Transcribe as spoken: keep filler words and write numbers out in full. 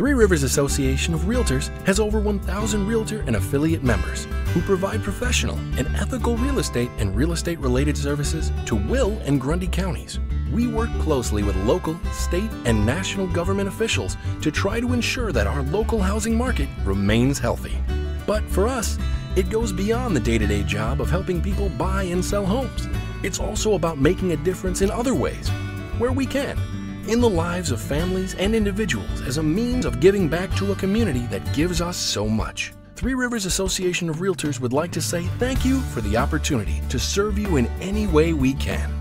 Three Rivers Association of Realtors has over one thousand realtor and affiliate members who provide professional and ethical real estate and real estate-related services to Will and Grundy counties. We work closely with local, state, and national government officials to try to ensure that our local housing market remains healthy. But for us, it goes beyond the day-to-day job of helping people buy and sell homes. It's also about making a difference in other ways, where we can, in the lives of families and individuals as a means of giving back to a community that gives us so much. Three Rivers Association of Realtors would like to say thank you for the opportunity to serve you in any way we can.